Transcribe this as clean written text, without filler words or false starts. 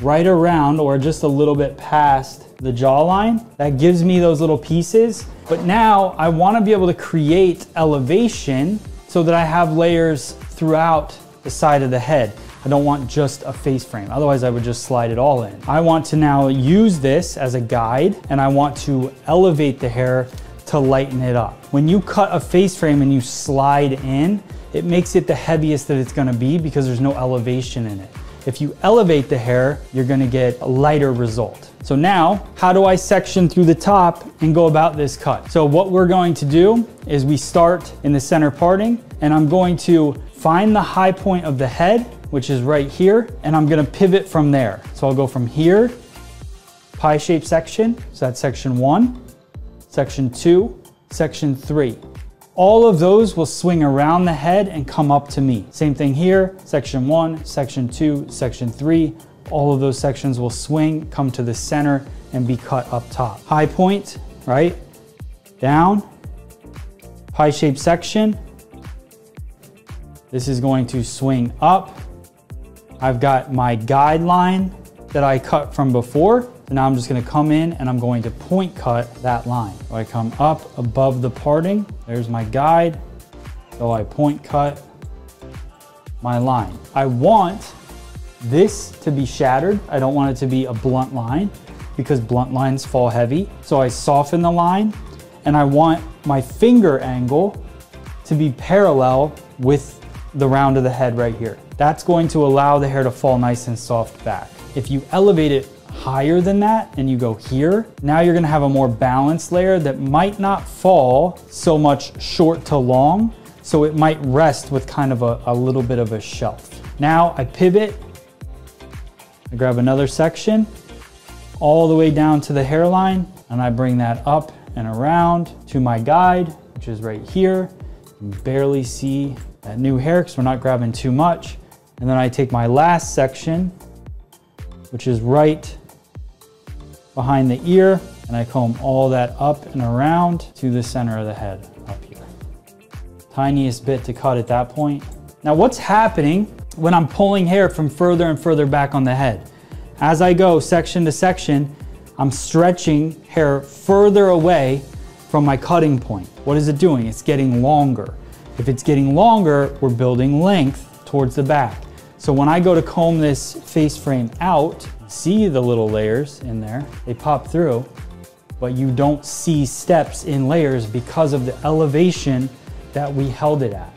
right around or just a little bit past the jawline. That gives me those little pieces. But now I wanna be able to create elevation so that I have layers throughout the side of the head. I don't want just a face frame, otherwise I would just slide it all in. I want to now use this as a guide, and I want to elevate the hair to lighten it up. When you cut a face frame and you slide in, it makes it the heaviest that it's gonna be because there's no elevation in it. If you elevate the hair, you're gonna get a lighter result. So now, how do I section through the top and go about this cut? So what we're going to do is we start in the center parting, and I'm going to find the high point of the head, which is right here, and I'm gonna pivot from there. So I'll go from here, pie-shaped section, so that's section 1, section 2, section 3. All of those will swing around the head and come up to me. Same thing here, section 1, section 2, section 3, all of those sections will swing, come to the center, and be cut up top. High point, right, down, pie-shaped section, this is going to swing up. I've got my guideline that I cut from before. Now I'm just gonna come in and I'm going to point cut that line. So I come up above the parting. There's my guide. So I point cut my line. I want this to be shattered. I don't want it to be a blunt line because blunt lines fall heavy. So I soften the line, and I want my finger angle to be parallel with the round of the head right here. That's going to allow the hair to fall nice and soft back. If you elevate it higher than that and you go here, now you're gonna have a more balanced layer that might not fall so much short to long, so it might rest with kind of a little bit of a shelf. Now I pivot, I grab another section, all the way down to the hairline, and I bring that up and around to my guide, which is right here. You can barely see that new hair because we're not grabbing too much. And then I take my last section, which is right behind the ear, and I comb all that up and around to the center of the head up here. Tiniest bit to cut at that point. Now what's happening when I'm pulling hair from further and further back on the head? As I go section to section, I'm stretching hair further away from my cutting point. What is it doing? It's getting longer. If it's getting longer, we're building length towards the back. So when I go to comb this face frame out, see the little layers in there, they pop through, but you don't see steps in layers because of the elevation that we held it at.